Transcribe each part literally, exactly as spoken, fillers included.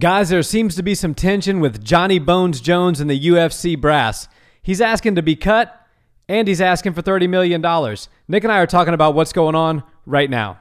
Guys, there seems to be some tension with Johnny Bones Jones and the U F C brass. He's asking to be cut, and he's asking for thirty million dollars. Nick and I are talking about what's going on right now.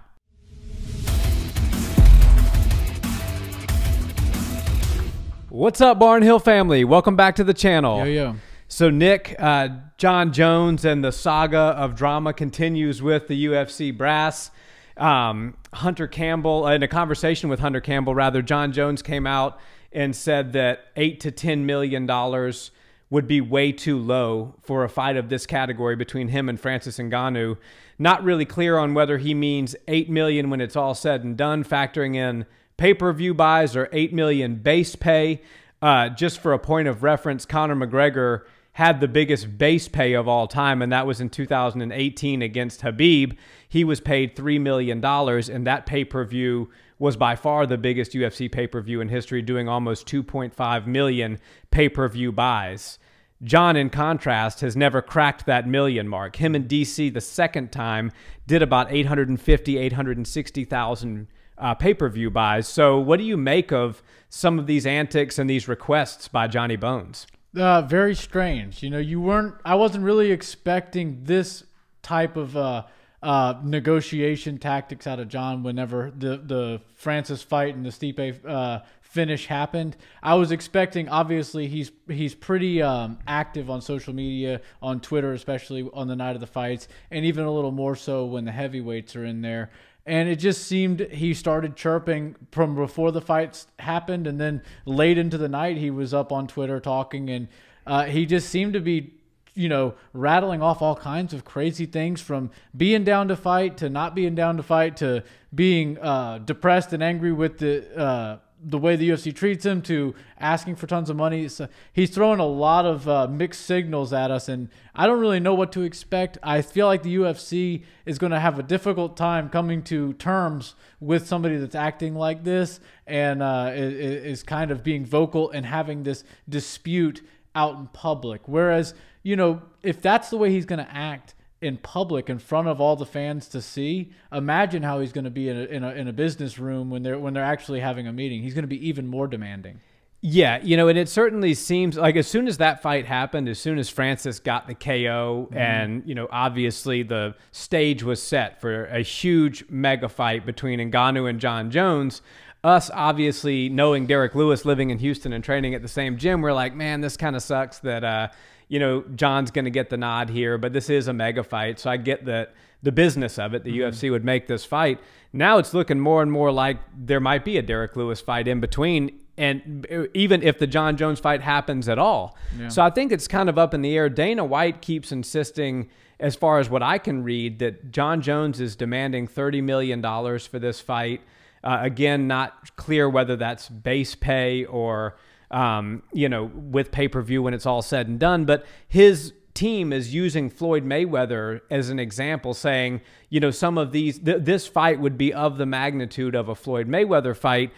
What's up, Barnhill family? Welcome back to the channel. Yo, yo. So Nick, uh, John Jones and the saga of drama continues with the U F C brass. Um, Hunter Campbell, in a conversation with Hunter Campbell, rather, John Jones came out and said that eight to ten million dollars would be way too low for a fight of this category between him and Francis Ngannou. Not really clear on whether he means eight million dollars when it's all said and done, factoring in pay-per-view buys, or eight million dollars base pay. Uh, just for a point of reference, Conor McGregor had the biggest base pay of all time, and that was in two thousand eighteen against Khabib. He was paid three million dollars, and that pay-per-view was by far the biggest U F C pay-per-view in history, doing almost two point five million pay-per-view buys. John, in contrast, has never cracked that million mark. Him and D C the second time did about eight hundred fifty, eight hundred sixty thousand uh, pay-per-view buys. So what do you make of some of these antics and these requests by Johnny Bones? Uh, very strange. You know, you weren't, I wasn't really expecting this type of uh, uh, negotiation tactics out of John whenever the, the Francis fight and the Stipe uh, finish happened. I was expecting, obviously, he's, he's pretty um, active on social media, on Twitter, especially on the night of the fights, and even a little more so when the heavyweights are in there. And it just seemed he started chirping from before the fights happened, and then late into the night he was up on Twitter talking, and uh, he just seemed to be, you know, rattling off all kinds of crazy things, from being down to fight to not being down to fight to being uh, depressed and angry with the uh, the way the U F C treats him to asking for tons of money. So he's throwing a lot of uh, mixed signals at us, and I don't really know what to expect. I feel like the U F C is going to have a difficult time coming to terms with somebody that's acting like this and uh, is kind of being vocal and having this dispute out in public. Whereas, you know, if that's the way he's going to act in public in front of all the fans to see, imagine how he's going to be in a, in a, in a business room when they're, when they're actually having a meeting. He's going to be even more demanding. Yeah. You know, and it certainly seems like as soon as that fight happened, as soon as Francis got the K O, mm-hmm. and, you know, obviously the stage was set for a huge mega fight between Ngannou and John Jones, us obviously knowing Derrick Lewis, living in Houston and training at the same gym, we're like, man, this kind of sucks that, uh, you know, John's going to get the nod here, but this is a mega fight. So I get that the business of it, the mm-hmm. U F C would make this fight. Now it's looking more and more like there might be a Derrick Lewis fight in between, and even if the John Jones fight happens at all. Yeah. So I think it's kind of up in the air. Dana White keeps insisting, as far as what I can read, that John Jones is demanding thirty million dollars for this fight. Uh, again, not clear whether that's base pay or Um, you know, with pay-per-view when it's all said and done. But his team is using Floyd Mayweather as an example, saying, you know, some of these, th this fight would be of the magnitude of a Floyd Mayweather fight.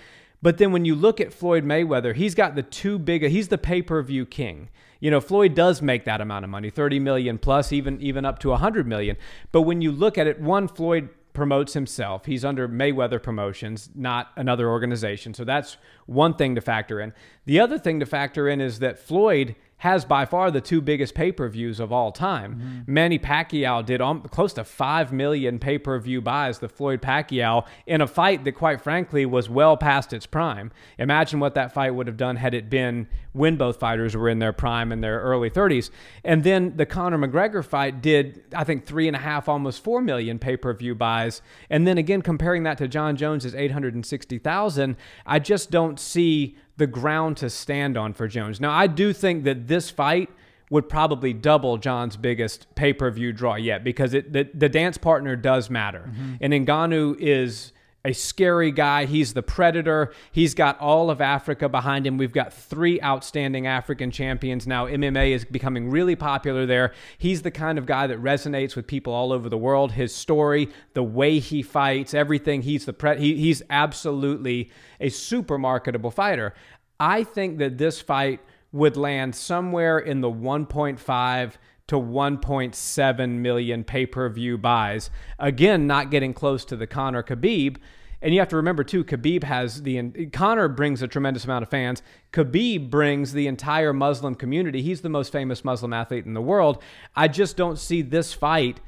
But then when you look at Floyd Mayweather, he's got the two big, he's the pay-per-view king. You know, Floyd does make that amount of money, thirty million plus, even, even up to one hundred million. But when you look at it, one, Floyd promotes himself. He's under Mayweather Promotions, not another organization. So that's one thing to factor in. The other thing to factor in is that Floyd has by far the two biggest pay-per-views of all time. Mm-hmm. Manny Pacquiao did all, close to five million pay-per-view buys, the Floyd Pacquiao, in a fight that, quite frankly, was well past its prime. Imagine what that fight would have done had it been when both fighters were in their prime in their early thirties. And then the Conor McGregor fight did, I think, three and a half, almost four million pay-per-view buys. And then again, comparing that to John Jones's eight hundred sixty thousand, I just don't see the ground to stand on for Jones. Now, I do think that this fight would probably double John's biggest pay-per-view draw yet, because it, the, the dance partner does matter. Mm-hmm. And Ngannou is a scary guy. He's the predator. He's got all of Africa behind him. We've got three outstanding African champions now. M M A is becoming really popular there. He's the kind of guy that resonates with people all over the world. His story, the way he fights, everything. He's the pre he, he's absolutely a super marketable fighter. I think that this fight would land somewhere in the one point five to one point seven million pay-per-view buys. Again, not getting close to the Conor Khabib. And you have to remember, too, Khabib has the... Conor brings a tremendous amount of fans. Khabib brings the entire Muslim community. He's the most famous Muslim athlete in the world. I just don't see this fight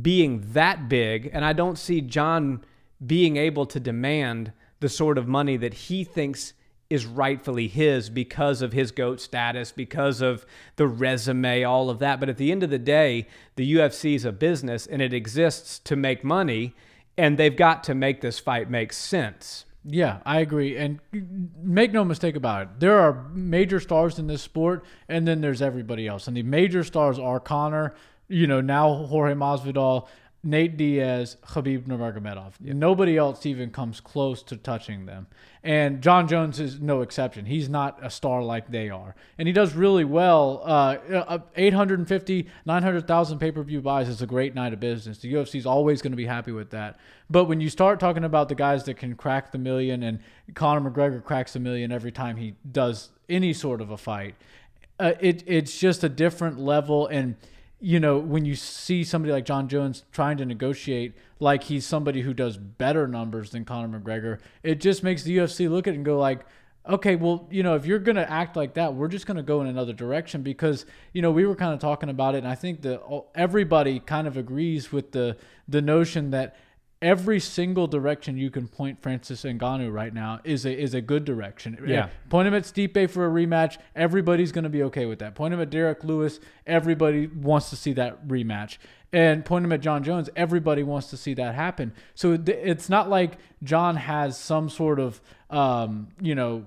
being that big, and I don't see John being able to demand the sort of money that he thinks is rightfully his because of his GOAT status, because of the resume, all of that. But at the end of the day, the U F C is a business, and it exists to make money, and they've got to make this fight make sense. Yeah, I agree. And make no mistake about it. There are major stars in this sport, and then there's everybody else. And the major stars are Conor, you know, now Jorge Masvidal, Nate Diaz, Khabib Nurmagomedov. Yeah. Nobody else even comes close to touching them. And John Jones is no exception. He's not a star like they are. And he does really well. Uh, eight hundred fifty, nine hundred thousand pay-per-view buys is a great night of business. The U F C is always going to be happy with that. But when you start talking about the guys that can crack the million, and Conor McGregor cracks a million every time he does any sort of a fight, uh, it, it's just a different level. And you know, when you see somebody like John Jones trying to negotiate like he's somebody who does better numbers than Conor McGregor, it just makes the U F C look at it and go like, okay, well, you know, if you're going to act like that, we're just going to go in another direction. Because, you know, we were kind of talking about it, and I think that everybody kind of agrees with the, the notion that every single direction you can point Francis Ngannou right now is a, is a good direction. Yeah. Point him at Stipe for a rematch. Everybody's going to be okay with that. Point him at Derrick Lewis. Everybody wants to see that rematch. And point him at John Jones. Everybody wants to see that happen. So it's not like John has some sort of, um, you know,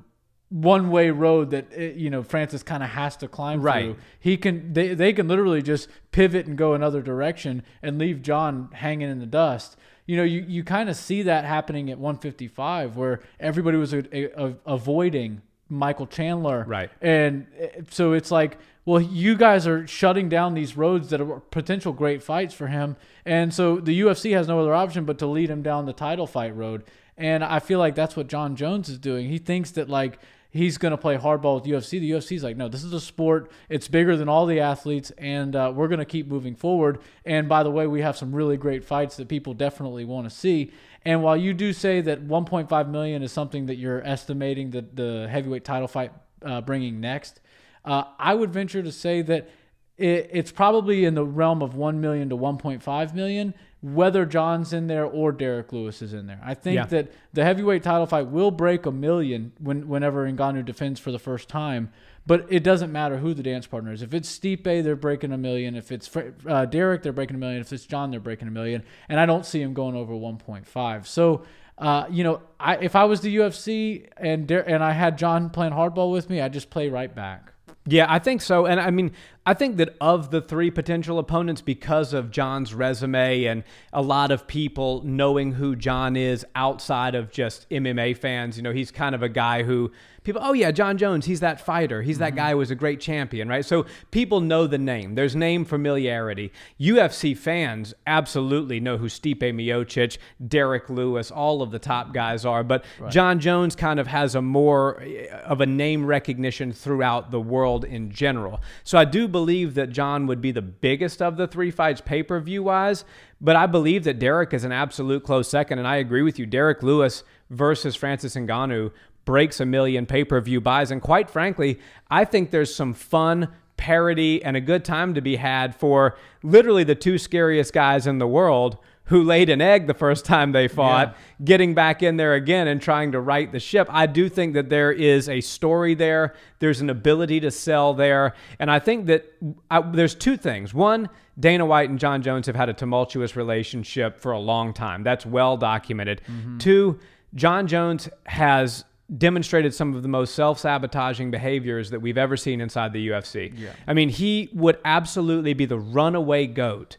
one-way road that, you know, Francis kind of has to climb right through. He can, they, they can literally just pivot and go another direction and leave John hanging in the dust. You know, you, you kind of see that happening at one fifty-five, where everybody was a, a, a, avoiding Michael Chandler. Right. And so it's like, well, you guys are shutting down these roads that are potential great fights for him. And so the U F C has no other option but to lead him down the title fight road. And I feel like that's what John Jones is doing. He thinks that, like, he's going to play hardball with U F C. The U F C's like, no, this is a sport. It's bigger than all the athletes, and uh, we're going to keep moving forward. And by the way, we have some really great fights that people definitely want to see. And while you do say that one point five million dollars is something that you're estimating that the heavyweight title fight uh, bringing next, uh, I would venture to say that it, it's probably in the realm of one million to one point five million dollars, whether John's in there or Derrick Lewis is in there. I think yeah. that the heavyweight title fight will break a million when, whenever Ngannou defends for the first time, but it doesn't matter who the dance partner is. If it's Stipe, they're breaking a million. If it's uh, Derrick, they're breaking a million. If it's John, they're breaking a million. And I don't see him going over one point five. So, uh, you know, I, if I was the U F C and, Der and I had John playing hardball with me, I'd just play right back. Yeah, I think so. And I mean, I think that of the three potential opponents, because of John's resume and a lot of people knowing who John is outside of just M M A fans, you know, he's kind of a guy who people, oh yeah, John Jones, he's that fighter. He's that guy who was a great champion, right? So people know the name. There's name familiarity. U F C fans absolutely know who Stipe Miocic, Derrick Lewis, all of the top guys are, but right. John Jones kind of has a more of a name recognition throughout the world in general. So I do believe believe that John would be the biggest of the three fights pay-per-view wise, but I believe that Derrick is an absolute close second, and I agree with you. Derrick Lewis versus Francis Ngannou breaks a million pay-per-view buys, and quite frankly, I think there's some fun parody and a good time to be had for literally the two scariest guys in the world who laid an egg the first time they fought, yeah. getting back in there again and trying to right the ship. I do think that there is a story there. There's an ability to sell there. And I think that I, there's two things. One, Dana White and John Jones have had a tumultuous relationship for a long time. That's well documented. Mm-hmm. Two, John Jones has demonstrated some of the most self-sabotaging behaviors that we've ever seen inside the U F C. Yeah. I mean, he would absolutely be the runaway GOAT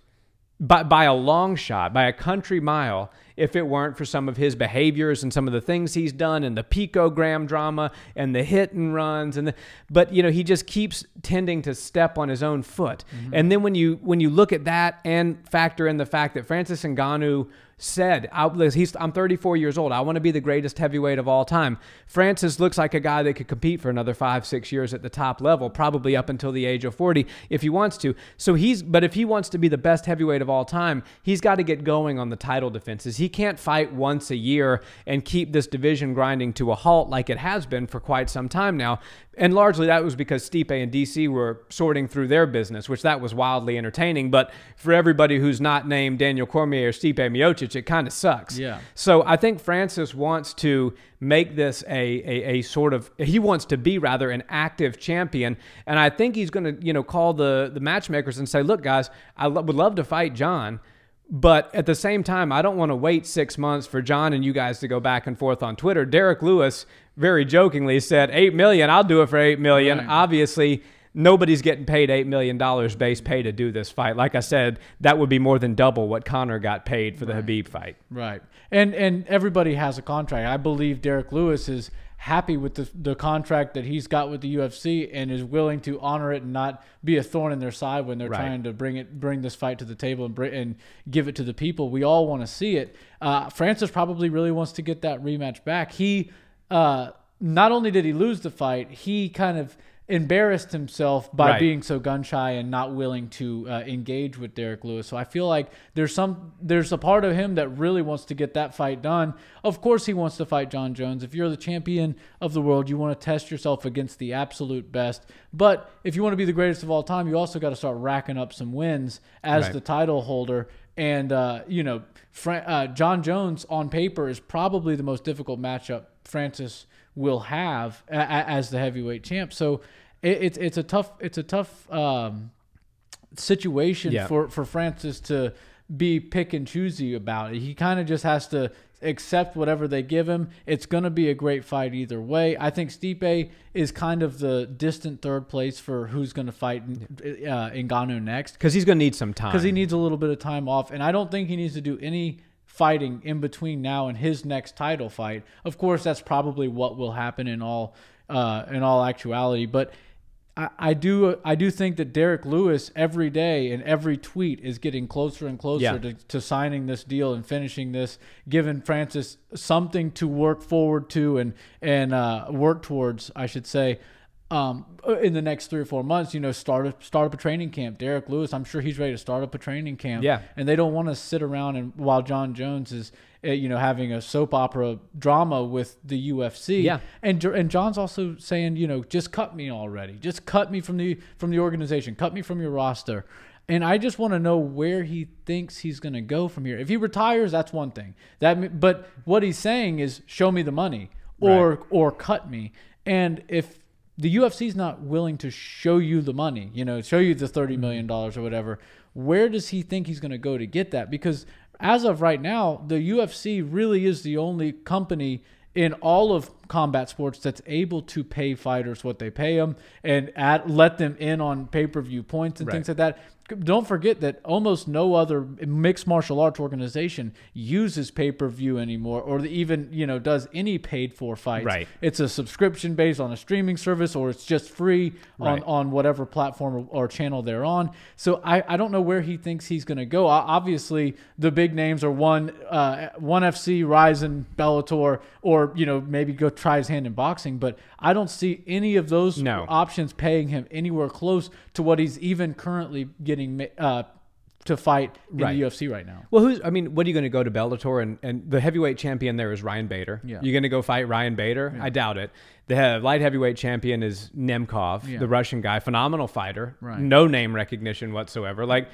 By, by a long shot, by a country mile, if it weren't for some of his behaviors and some of the things he's done and the picogram drama and the hit and runs. And the, but, you know, he just keeps tending to step on his own foot. Mm-hmm. And then when you, when you look at that and factor in the fact that Francis Ngannou said, I, he's, I'm thirty-four years old. I want to be the greatest heavyweight of all time. Francis looks like a guy that could compete for another five, six years at the top level, probably up until the age of forty if he wants to. So he's, but if he wants to be the best heavyweight of all time, he's got to get going on the title defenses. He can't fight once a year and keep this division grinding to a halt like it has been for quite some time now. And largely that was because Stipe and D C were sorting through their business, which that was wildly entertaining. But for everybody who's not named Daniel Cormier or Stipe Miocic, it kind of sucks. Yeah. So I think Francis wants to make this a, a, a sort of, he wants to be rather an active champion. And I think he's going to, you know, call the, the matchmakers and say, look, guys, I lo- would love to fight John. But at the same time, I don't want to wait six months for John and you guys to go back and forth on Twitter. Derrick Lewis very jokingly said, eight million dollars, I'll do it for eight million dollars. Right. Obviously, nobody's getting paid eight million dollars base pay to do this fight. Like I said, that would be more than double what Conor got paid for the right. Khabib fight. Right. And and everybody has a contract. I believe Derrick Lewis is happy with the, the contract that he's got with the U F C and is willing to honor it and not be a thorn in their side when they're right. trying to bring it, bring this fight to the table and bring, and give it to the people. We all want to see it. Uh, Francis probably really wants to get that rematch back. He, uh, not only did he lose the fight, he kind of embarrassed himself by right. being so gun shy and not willing to uh, engage with Derrick Lewis. So I feel like there's some, there's a part of him that really wants to get that fight done. Of course he wants to fight John Jones. If you're the champion of the world, you want to test yourself against the absolute best. But if you want to be the greatest of all time, you also got to start racking up some wins as right. the title holder. And, uh, you know, Fra uh, John Jones on paper is probably the most difficult matchup Francis will have a, a, as the heavyweight champ. So it, it's it's a tough it's a tough um, situation yeah. for for Francis to be pick and choosy about it. He kind of just has to accept whatever they give him. It's going to be a great fight either way. I think Stipe is kind of the distant third place for who's going to fight uh, Ngannou next, because he's going to need some time, because he needs a little bit of time off, and I don't think he needs to do any fighting in between now and his next title fight. Of course, that's probably what will happen in all uh, in all actuality. But I, I do I do think that Derrick Lewis every day and every tweet is getting closer and closer yeah. to, to signing this deal and finishing this, giving Francis something to work forward to and and uh, work towards, I should say. Um, in the next three or four months, you know, start up, start up a training camp. Derrick Lewis, I'm sure he's ready to start up a training camp. Yeah. And they don't want to sit around and while John Jones is, you know, having a soap opera drama with the U F C. Yeah. And, and John's also saying, you know, just cut me already. Just cut me from the, from the organization. Cut me from your roster. And I just want to know where he thinks he's going to go from here. If he retires, that's one thing. That, but what he's saying is, show me the money or, right. or cut me. And if the U F C's not willing to show you the money, you know, show you the thirty million dollars or whatever, where does he think he's going to go to get that? Because as of right now, the U F C really is the only company in all of combat sports that's able to pay fighters what they pay them and add, let them in on pay-per-view points and right. things like that. Don't forget that almost no other mixed martial arts organization uses pay-per-view anymore, or even, you know, does any paid-for fights. Right. It's a subscription based on a streaming service, or it's just free right. on, on whatever platform or, or channel they're on. So I, I don't know where he thinks he's going to go. I, obviously, the big names are one, uh, one F C, Rizin, Bellator, or, you know, maybe go try his hand in boxing. But I don't see any of those no. options paying him anywhere close to what he's even currently getting Uh, to fight in right. the U F C right now. Well, who's, I mean, what are you going to go to Bellator? And, and the heavyweight champion there is Ryan Bader. Yeah. You're going to go fight Ryan Bader? Yeah. I doubt it. The light heavyweight champion is Nemkov, yeah. the Russian guy, phenomenal fighter, right. no name recognition whatsoever. Like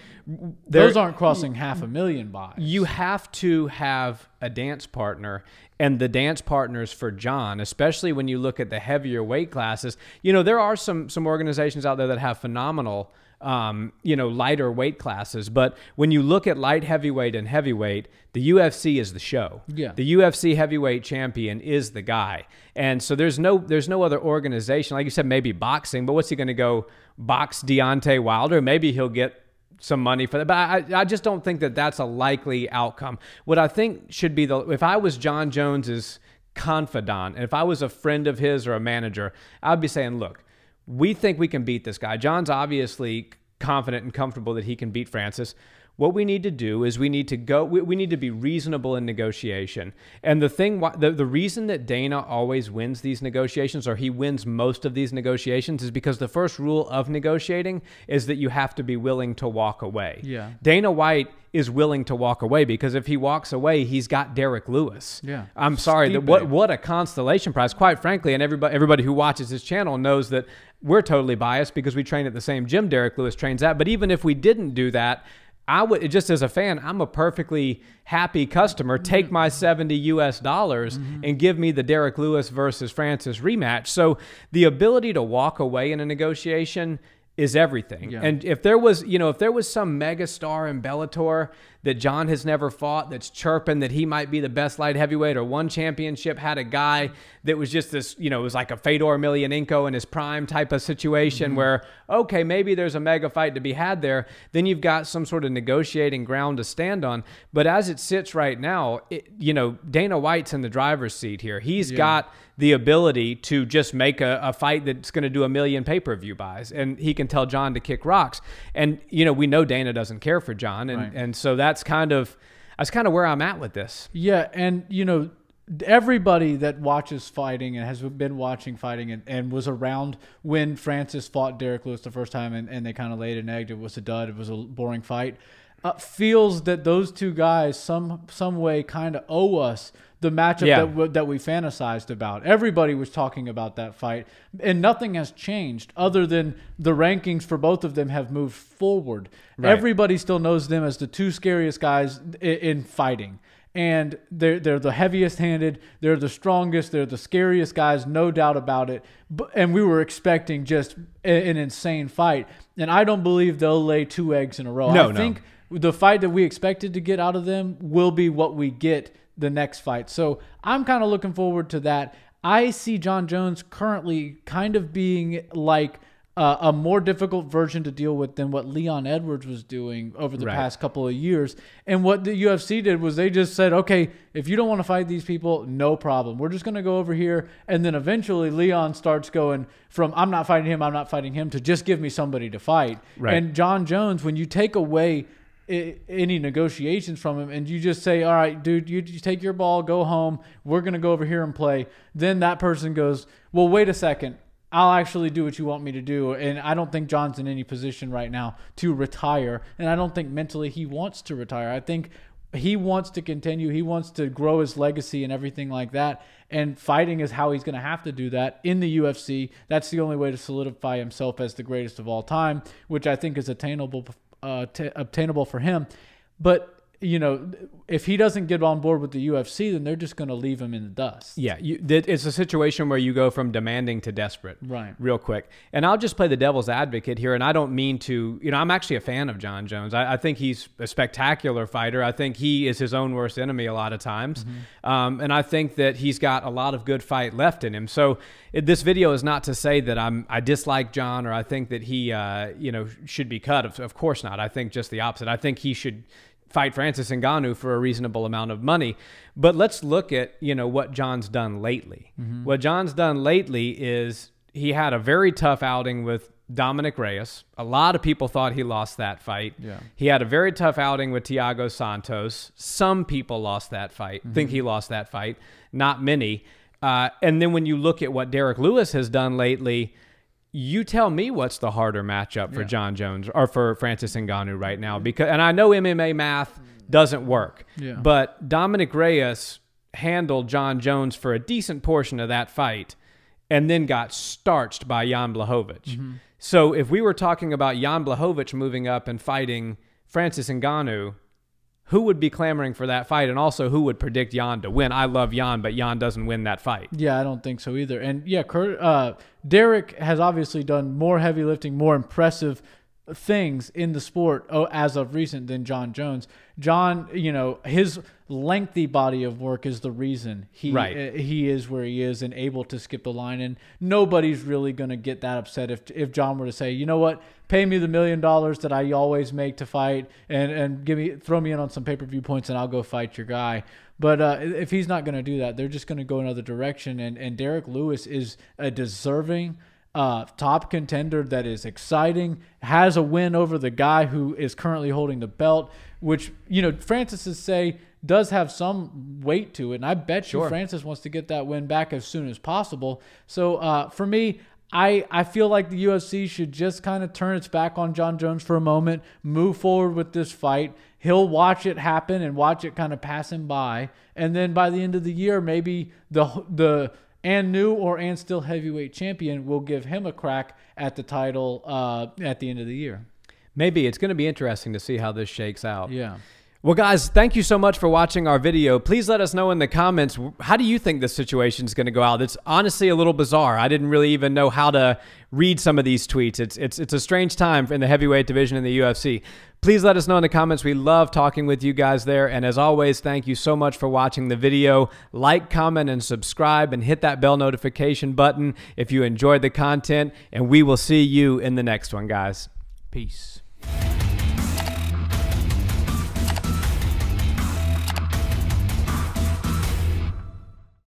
those aren't crossing half a million buys. You have to have a dance partner, and the dance partners for John, especially when you look at the heavier weight classes. You know, there are some some organizations out there that have phenomenal Um, you know, lighter weight classes. But when you look at light heavyweight and heavyweight, the U F C is the show. Yeah. The U F C heavyweight champion is the guy. And so there's no there's no other organization. Like you said, maybe boxing, but what's he going to go box Deontay Wilder? Maybe he'll get some money for that. But I, I just don't think that that's a likely outcome. What I think should be the, if I was John Jones's confidant, and if I was a friend of his or a manager, I'd be saying, look, we think we can beat this guy. John's obviously confident and comfortable that he can beat Francis. what we need to do is we need to go, we, we need to be reasonable in negotiation. And the thing, the, the reason that Dana always wins these negotiations, or he wins most of these negotiations, is because the first rule of negotiating is that you have to be willing to walk away. Yeah. Dana White is willing to walk away, because if he walks away, he's got Derrick Lewis. Yeah. I'm sorry. That, what, what a constellation prize, quite frankly. And everybody, everybody who watches his channel knows that we're totally biased because we train at the same gym Derrick Lewis trains at. But even if we didn't do that, I would, just as a fan, I'm a perfectly happy customer. Take my seventy U S dollars mm-hmm. and give me the Derrick Lewis versus Francis rematch. So the ability to walk away in a negotiation is everything. Yeah. And if there was, you know, if there was some mega star in Bellator that John has never fought, that's chirping that he might be the best light heavyweight, or one championship had a guy that was just this, you know, it was like a Fedor Emelianenko in his prime type of situation mm-hmm. where, okay, maybe there's a mega fight to be had there. Then you've got some sort of negotiating ground to stand on. But as it sits right now, it, you know, Dana White's in the driver's seat here. He's yeah. got the ability to just make a, a fight that's going to do a million pay-per-view buys, and he can tell John to kick rocks. And, you know, we know Dana doesn't care for John. And, right. and so that's kind of, that's kind of where I'm at with this. Yeah. And, you know, everybody that watches fighting and has been watching fighting and, and was around when Francis fought Derrick Lewis the first time, and, and they kind of laid an egg. It was a dud. It was a boring fight. Uh, feels that those two guys some, some way kind of owe us the matchup yeah. that, that we fantasized about. Everybody was talking about that fight, and nothing has changed other than the rankings for both of them have moved forward. Right. Everybody still knows them as the two scariest guys in, in fighting. And they're, they're the heaviest handed. They're the strongest. They're the scariest guys, no doubt about it. But, and we were expecting just a, an insane fight. And I don't believe they'll lay two eggs in a row. No, I no. think the fight that we expected to get out of them will be what we get the next fight. So I'm kind of looking forward to that. I see John Jones currently kind of being like Uh, a more difficult version to deal with than what Leon Edwards was doing over the right. past couple of years. And what the U F C did was they just said, okay, if you don't want to fight these people, no problem. We're just going to go over here. And then eventually Leon starts going from, I'm not fighting him, I'm not fighting him, to just give me somebody to fight. Right. And John Jones, when you take away any negotiations from him and you just say, all right, dude, you, you take your ball, go home. We're going to go over here and play. Then that person goes, well, wait a second. I'll actually do what you want me to do. And I don't think John's in any position right now to retire. And I don't think mentally he wants to retire. I think he wants to continue. He wants to grow his legacy and everything like that. And fighting is how he's going to have to do that in the U F C. That's the only way to solidify himself as the greatest of all time, which I think is attainable, uh, t- obtainable for him. But you know, if he doesn't get on board with the U F C, then they're just going to leave him in the dust. Yeah, you, it's a situation where you go from demanding to desperate, right? Real quick. And I'll just play the devil's advocate here, and I don't mean to, you know, I'm actually a fan of John Jones. I, I think he's a spectacular fighter. I think he is his own worst enemy a lot of times. Mm-hmm. um, and I think that he's got a lot of good fight left in him. So it, this video is not to say that I'm, I dislike John, or I think that he, uh, you know, should be cut. Of, of course not. I think just the opposite. I think he should fight Francis Ngannou for a reasonable amount of money. But let's look at, you know, what John's done lately. Mm-hmm. What John's done lately is he had a very tough outing with Dominic Reyes. A lot of people thought he lost that fight. Yeah. He had a very tough outing with Thiago Santos. Some people lost that fight, mm-hmm. think he lost that fight. Not many. Uh, and then when you look at what Derrick Lewis has done lately, you tell me what's the harder matchup for yeah. John Jones or for Francis Ngannou right now. Because, and I know M M A math doesn't work, yeah. but Dominic Reyes handled John Jones for a decent portion of that fight and then got starched by Jan Blachowicz. Mm-hmm. So if we were talking about Jan Blachowicz moving up and fighting Francis Ngannou, who would be clamoring for that fight? And also, who would predict Jan to win? I love Jan, but Jan doesn't win that fight. Yeah, I don't think so either. And yeah, Kurt, uh, Derrick has obviously done more heavy lifting, more impressive things in the sport oh, as of recent than John Jones. John, you know, his lengthy body of work is the reason he right. uh, he is where he is and able to skip the line. And nobody's really going to get that upset if if John were to say, you know what, pay me the million dollars that I always make to fight, and and give me throw me in on some pay-per-view points, and I'll go fight your guy. But uh, if he's not going to do that, they're just going to go another direction. And and Derrick Lewis is a deserving Uh, top contender that is exciting, has a win over the guy who is currently holding the belt, which, you know, Francis's say does have some weight to it. And I bet sure. you Francis wants to get that win back as soon as possible. So uh, for me, I, I feel like the U F C should just kind of turn its back on John Jones for a moment, move forward with this fight. He'll watch it happen and watch it kind of pass him by. And then by the end of the year, maybe the the... and new or and still heavyweight champion will give him a crack at the title uh, at the end of the year. Maybe. It's going to be interesting to see how this shakes out. Yeah. Well, guys, thank you so much for watching our video. Please let us know in the comments, how do you think this situation is going to go out? It's honestly a little bizarre. I didn't really even know how to read some of these tweets. It's, it's, it's a strange time in the heavyweight division in the U F C. Please let us know in the comments. We love talking with you guys there. And as always, thank you so much for watching the video. Like, comment, and subscribe, and hit that bell notification button if you enjoyed the content. And we will see you in the next one, guys. Peace.